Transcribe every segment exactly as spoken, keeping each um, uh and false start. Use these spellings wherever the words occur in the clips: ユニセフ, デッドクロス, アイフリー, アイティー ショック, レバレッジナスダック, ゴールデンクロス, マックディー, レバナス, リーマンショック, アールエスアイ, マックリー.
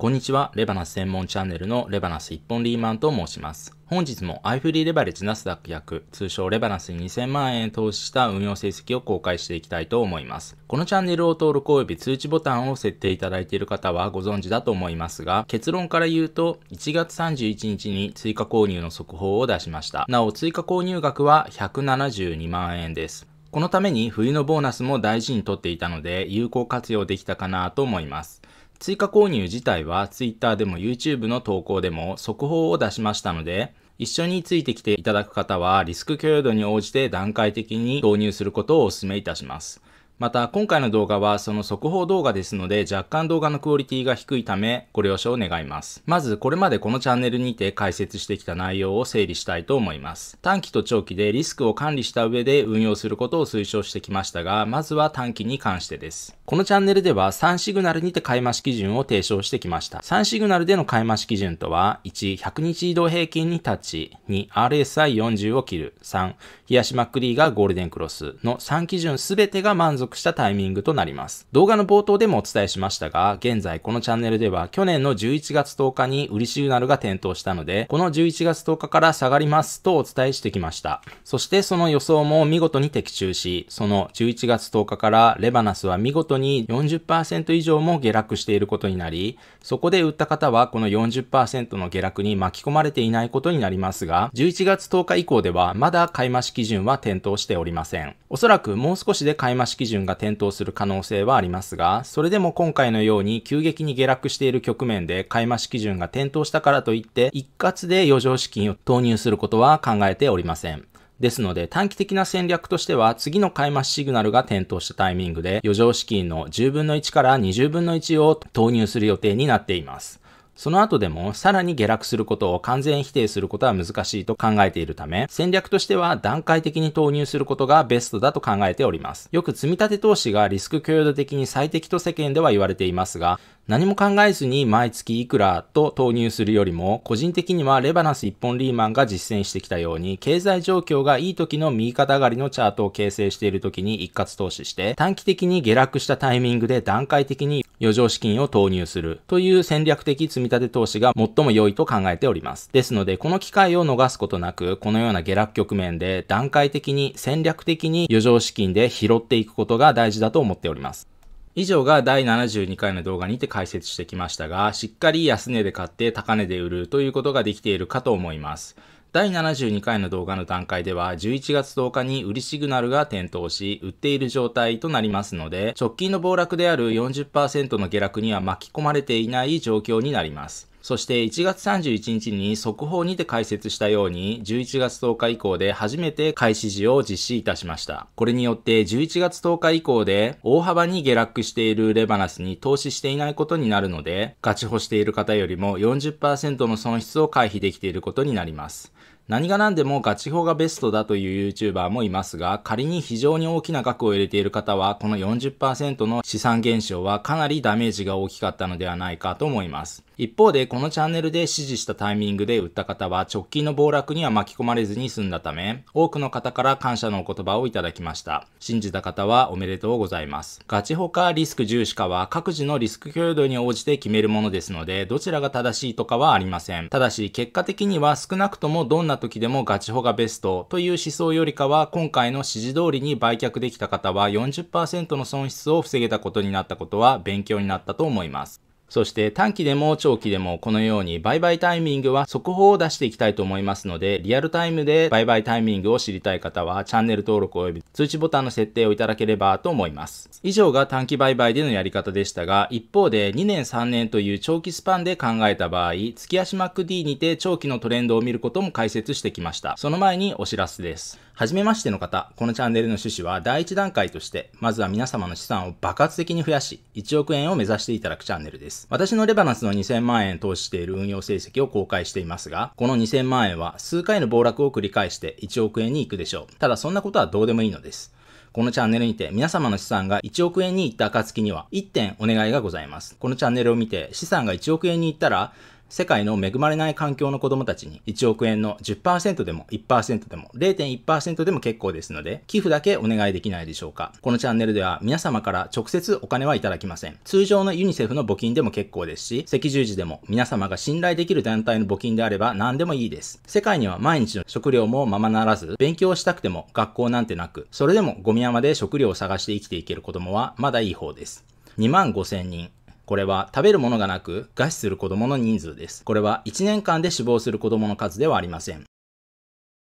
こんにちは。レバナス専門チャンネルのレバナス一本リーマンと申します。本日も アイフリー レバレッジナスダックひゃく、通称レバナスににせんまんえん投資した運用成績を公開していきたいと思います。このチャンネルを登録及び通知ボタンを設定いただいている方はご存知だと思いますが、結論から言うといちがつさんじゅういちにちに追加購入の速報を出しました。なお追加購入額はひゃくななじゅうにまんえんです。このために冬のボーナスも大事にとっていたので有効活用できたかなと思います。追加購入自体は Twitter でも YouTube の投稿でも速報を出しましたので、一緒についてきていただく方はリスク許容度に応じて段階的に導入することをお勧めいたします。また今回の動画はその速報動画ですので若干動画のクオリティが低いためご了承願います。まずこれまでこのチャンネルにて解説してきた内容を整理したいと思います。短期と長期でリスクを管理した上で運用することを推奨してきましたが、まずは短期に関してです。このチャンネルではさんシグナルにて買い増し基準を提唱してきました。さんシグナルでの買い増し基準とは、いち、ひゃくにち移動平均にタッチ、に、アールエスアイよんじゅう を切る、さん、冷やしマックリーがゴールデンクロスのさん基準すべてが満足したタイミングとなります。動画の冒頭でもお伝えしましたが、現在このチャンネルでは去年のじゅういちがつとおかに売りシグナルが点灯したので、このじゅういちがつとおかから下がりますとお伝えしてきました。そしてその予想も見事に的中し、そのじゅういちがつとおかからレバナスは見事に よんじゅっパーセント 以上も下落していることになり、そこで売った方はこの よんじゅっパーセント の下落に巻き込まれていないことになりますが、じゅういちがつとおか以降ではまだ買い増し基準は点灯しておりません。おそらくもう少しで買い増し基準基準が点灯する可能性はありますが、それでも今回のように急激に下落している局面で買い増し基準が点灯したからといって一括で余剰資金を投入することは考えておりません。ですので短期的な戦略としては、次の買い増しシグナルが点灯したタイミングで余剰資金のじゅうぶんのいちからにじゅうぶんのいちを投入する予定になっています。その後でもさらに下落することを完全否定することは難しいと考えているため、戦略としては段階的に投入することがベストだと考えております。よく積み立て投資がリスク許容度的に最適と世間では言われていますが、何も考えずに毎月いくらと投入するよりも、個人的にはレバナス一本リーマンが実践してきたように、経済状況がいい時の右肩上がりのチャートを形成している時に一括投資して、短期的に下落したタイミングで段階的に余剰資金を投入するという戦略的積み立て投資が最も良いと考えております。ですので、この機会を逃すことなく、このような下落局面で段階的に戦略的に余剰資金で拾っていくことが大事だと思っております。以上がだいななじゅうにかいの動画にて解説してきましたが、しっかり安値で買って高値で売るということができているかと思います。だいななじゅうにかいの動画の段階ではじゅういちがつとおかに売りシグナルが点灯し、売っている状態となりますので、直近の暴落である よんじゅっパーセント の下落には巻き込まれていない状況になります。そしていちがつさんじゅういちにちに速報にて解説したように、じゅういちがつとおか以降で初めて買い支持を実施いたしました。これによってじゅういちがつとおか以降で大幅に下落しているレバナスに投資していないことになるので、ガチホしている方よりも よんじゅっパーセント の損失を回避できていることになります。何が何でもガチ法がベストだという YouTuber もいますが、仮に非常に大きな額を入れている方は、この よんじゅっパーセント の資産減少はかなりダメージが大きかったのではないかと思います。一方で、このチャンネルで支持したタイミングで売った方は、直近の暴落には巻き込まれずに済んだため、多くの方から感謝のお言葉をいただきました。信じた方はおめでとうございます。ガチ法かリスク重視かは、各自のリスク許容度に応じて決めるものですので、どちらが正しいとかはありません。ただし、結果的には少なくともどんな時でもガチホがベストという思想よりかは、今回の指示通りに売却できた方は よんじゅっパーセント の損失を防げたことになったことは勉強になったと思います。そして短期でも長期でもこのように売買タイミングは速報を出していきたいと思いますので、リアルタイムで売買タイミングを知りたい方はチャンネル登録及び通知ボタンの設定をいただければと思います。以上が短期売買でのやり方でしたが、一方でにねんさんねんという長期スパンで考えた場合、月足マック D にて長期のトレンドを見ることも解説してきました。その前にお知らせです。はじめましての方、このチャンネルの趣旨は第一段階として、まずは皆様の資産を爆発的に増やし、いちおくえんを目指していただくチャンネルです。私のレバナスのにせんまんえん投資している運用成績を公開していますが、このにせんまんえんは数回の暴落を繰り返していちおくえんに行くでしょう。ただそんなことはどうでもいいのです。このチャンネルにて皆様の資産がいちおくえんに行った暁にはいってんお願いがございます。このチャンネルを見て資産がいちおくえんに行ったら、世界の恵まれない環境の子供たちにいちおくえんの じゅっパーセント でも いちパーセント でも れいてんいちパーセント でも結構ですので、寄付だけお願いできないでしょうか。このチャンネルでは皆様から直接お金はいただきません。通常のユニセフの募金でも結構ですし、赤十字でも皆様が信頼できる団体の募金であれば何でもいいです。世界には毎日の食料もままならず、勉強したくても学校なんてなく、それでもゴミ山で食料を探して生きていける子供はまだいい方です。にまんごせんにん。これは食べるものがなく餓死する子供の人数です。これはいちねんかんで死亡する子供の数ではありません。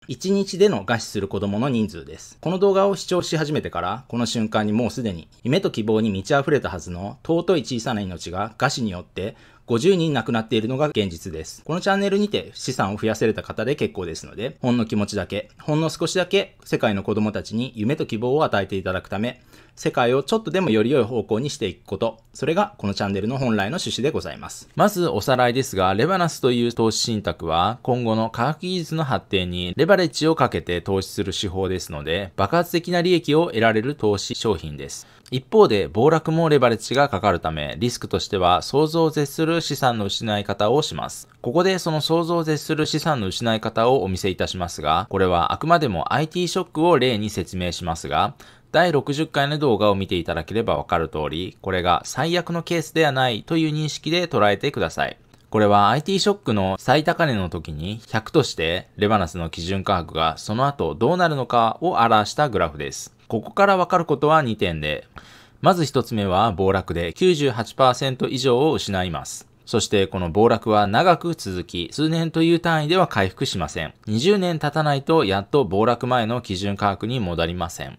いちにちでの餓死する子供の人数です。この動画を視聴し始めてから、この瞬間にもうすでに夢と希望に満ち溢れたはずの尊い小さな命が餓死によってごじゅうにん亡くなっているのが現実です。このチャンネルにて資産を増やせれた方で結構ですので、ほんの気持ちだけ、ほんの少しだけ世界の子供たちに夢と希望を与えていただくため、世界をちょっとでもより良い方向にしていくこと、それがこのチャンネルの本来の趣旨でございます。まずおさらいですが、レバナスという投資信託は今後の科学技術の発展にレバレッジをかけて投資する手法ですので、爆発的な利益を得られる投資商品です。一方で暴落もレバレッジがかかるため、リスクとしては想像を絶する資産の失い方をします。ここでその想像を絶する資産の失い方をお見せいたしますが、これはあくまでも アイティー ショックを例に説明しますが、だいろくじゅっかいの動画を見ていただければわかる通り、これが最悪のケースではないという認識で捉えてください。これは アイティー ショックの最高値の時にひゃくとしてレバナスの基準価格がその後どうなるのかを表したグラフです。ここからわかることはにてんで、まずひとつめは暴落で きゅうじゅうはちパーセント 以上を失います。そしてこの暴落は長く続き、数年という単位では回復しません。にじゅうねん経たないとやっと暴落前の基準価格に戻りません。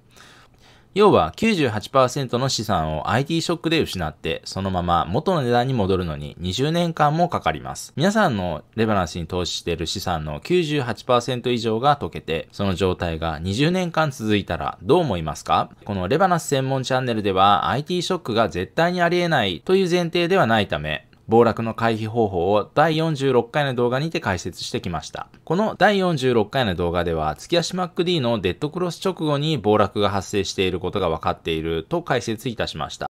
要は きゅうじゅうはちパーセント の資産を アイティー ショックで失って、そのまま元の値段に戻るのににじゅうねんかんもかかります。皆さんのレバナスに投資している資産の きゅうじゅうはちパーセント 以上が溶けて、その状態がにじゅうねんかん続いたらどう思いますか？このレバナス専門チャンネルでは アイティー ショックが絶対にありえないという前提ではないため、暴落の回避方法をだいよんじゅうろっかいの動画にて解説してきました。このだいよんじゅうろっかいの動画では、月足 マックディー のデッドクロス直後に暴落が発生していることが分かっていると解説いたしました。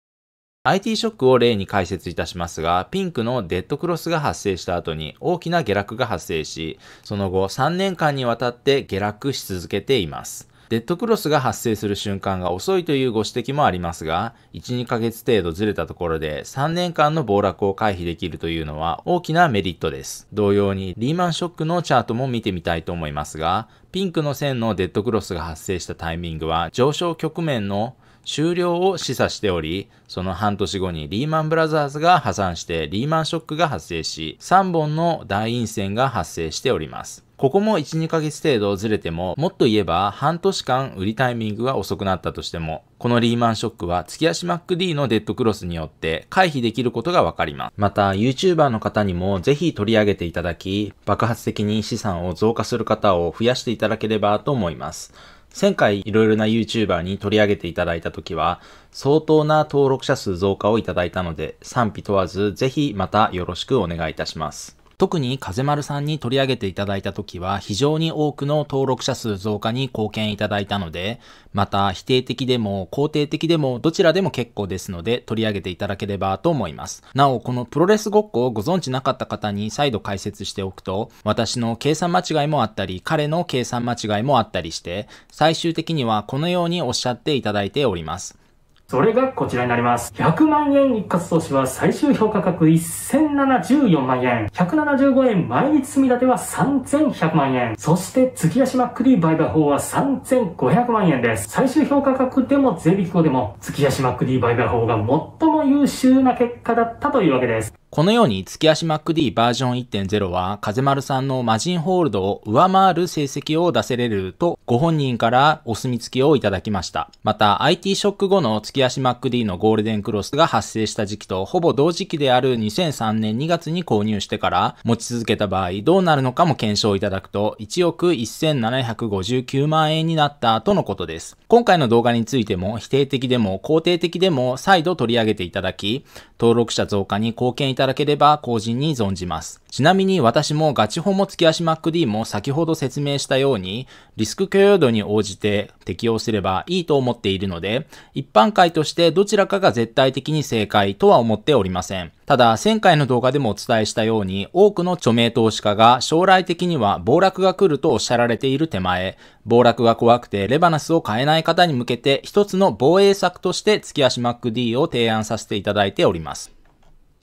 アイティー ショックを例に解説いたしますが、ピンクのデッドクロスが発生した後に大きな下落が発生し、その後さんねんかんにわたって下落し続けています。デッドクロスが発生する瞬間が遅いというご指摘もありますが、いち、にかげつ程度ずれたところでさんねんかんの暴落を回避できるというのは大きなメリットです。同様にリーマンショックのチャートも見てみたいと思いますが、ピンクの線のデッドクロスが発生したタイミングは上昇局面の終了を示唆しており、その半年後にリーマンブラザーズが破産してリーマンショックが発生し、さんぼんの大陰線が発生しております。ここもいち、にかげつ程度ずれても、もっと言えば半年間売りタイミングが遅くなったとしても、このリーマンショックは月足 マックディー のデッドクロスによって回避できることがわかります。また ユーチューバー の方にもぜひ取り上げていただき、爆発的に資産を増加する方を増やしていただければと思います。前回いろいろな ユーチューバー に取り上げていただいた時は、相当な登録者数増加をいただいたので、賛否問わずぜひまたよろしくお願いいたします。特に風丸さんに取り上げていただいた時は非常に多くの登録者数増加に貢献いただいたので、また否定的でも肯定的でもどちらでも結構ですので取り上げていただければと思います。なお、このプロレスごっこをご存知なかった方に再度解説しておくと、私の計算間違いもあったり、彼の計算間違いもあったりして、最終的にはこのようにおっしゃっていただいております。それがこちらになります。ひゃくまんえん一括投資は最終評価額せんななじゅうよんまんえん。ひゃくななじゅうごえん毎日積み立てはさんぜんひゃくまんえん。そして月足 マックディー 売買法はさんぜんごひゃくまんえんです。最終評価額でも税引き後でも月足 マックディー 売買法が最も優秀な結果だったというわけです。このように月足 マックディー バージョン いってんゼロ は風丸さんのマジンホールドを上回る成績を出せれるとご本人からお墨付きをいただきました。また アイティー ショック後の月足 マックディー のゴールデンクロスが発生した時期とほぼ同時期であるにせんさんねんにがつに購入してから持ち続けた場合どうなるのかも検証いただくといちおくせんななひゃくごじゅうきゅうまんえんになったとのことです。今回の動画についても否定的でも肯定的でも再度取り上げていただき登録者増加に貢献いただきただければ後陣に存じます。ちなみに私もガチホも月足 マックディー も先ほど説明したようにリスク許容度に応じて適用すればいいと思っているので、一般解としてどちらかが絶対的に正解とは思っておりません。ただ前回の動画でもお伝えしたように多くの著名投資家が将来的には暴落が来るとおっしゃられている手前、暴落が怖くてレバナスを買えない方に向けて一つの防衛策として月足 マックディー を提案させていただいております。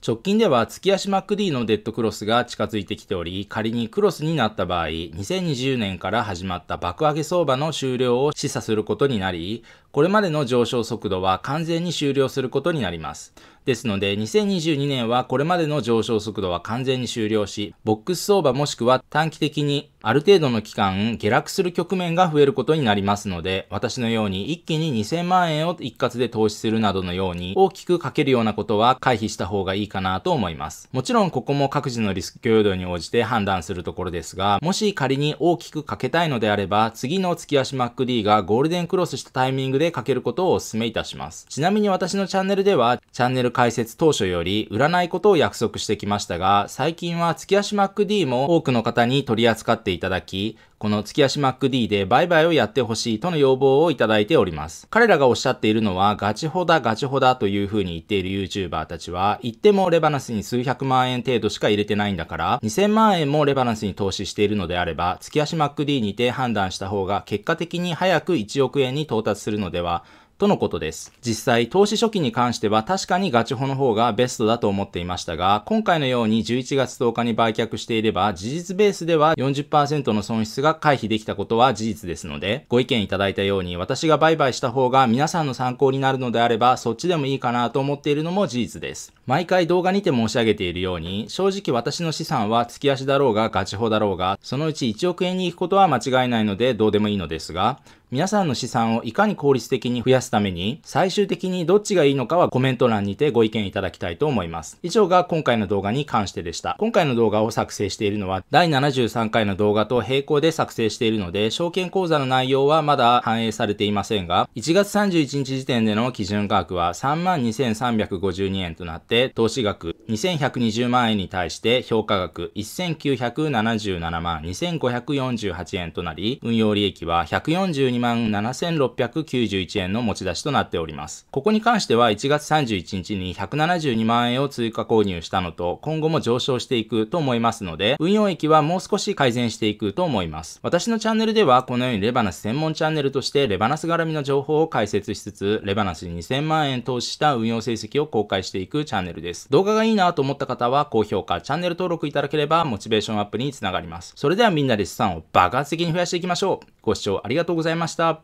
直近では月足 マックディー のデッドクロスが近づいてきており、仮にクロスになった場合、にせんにじゅうねんから始まった爆上げ相場の終了を示唆することになり、これまでの上昇速度は完全に終了することになります。ですので、にせんにじゅうにねんはこれまでの上昇速度は完全に終了し、ボックス相場もしくは短期的にある程度の期間下落する局面が増えることになりますので、私のように一気ににせんまんえんを一括で投資するなどのように大きくかけるようなことは回避した方がいいかなと思います。もちろんここも各自のリスク許容度に応じて判断するところですが、もし仮に大きくかけたいのであれば、次の月足 マックディー がゴールデンクロスしたタイミングでかけることをお勧めいたします。ちなみに私のチャンネルでは、チャンネル解説当初より売らないことを約束してきましたが、最近は月足 マックディー も多くの方に取り扱っていただき、この月足 マックディー で売買をやってほしいとの要望をいただいております。彼らがおっしゃっているのはガチホだガチホだという風に言っている ユーチューバー たちは、言ってもレバナスに数百万円程度しか入れてないんだから、にせんまんえんもレバナスに投資しているのであれば、月足 マックディー にて判断した方が結果的に早くいちおくえんに到達するのでは、とのことです。実際、投資初期に関しては確かにガチホの方がベストだと思っていましたが、今回のようにじゅういちがつとおかに売却していれば、事実ベースでは よんじゅっパーセント の損失が回避できたことは事実ですので、ご意見いただいたように私が売買した方が皆さんの参考になるのであれば、そっちでもいいかなと思っているのも事実です。毎回動画にて申し上げているように、正直私の資産は月足だろうがガチホだろうが、そのうちいちおくえんに行くことは間違いないのでどうでもいいのですが、皆さんの資産をいかに効率的に増やすために、最終的にどっちがいいのかはコメント欄にてご意見いただきたいと思います。以上が今回の動画に関してでした。今回の動画を作成しているのは、だいななじゅうさんかいの動画と並行で作成しているので、証券口座の内容はまだ反映されていませんが、いちがつさんじゅういちにち時点での基準価格は さんまんにせんさんびゃくごじゅうにえんとなって、投資額にせんひゃくにじゅうまんえんに対して評価額いっせんきゅうひゃくななじゅうななまんにせんごひゃくよんじゅうはちえんとなり、運用利益はひゃくよんじゅうにまんななせんろっぴゃくきゅうじゅういちえんの持ち出しとなっております。ここに関してはいちがつさんじゅういちにちにひゃくななじゅうにまんえんを追加購入したのと、今後も上昇していくと思いますので、運用益はもう少し改善していくと思います。私のチャンネルではこのようにレバナス専門チャンネルとしてレバナス絡みの情報を解説しつつ、レバナスににせんまんえん投資した運用成績を公開していくチャンネルです。動画がいいなと思った方は高評価、チャンネル登録いただければモチベーションアップにつながります。それではみんなで資産を爆発的に増やしていきましょう。ご視聴ありがとうございました。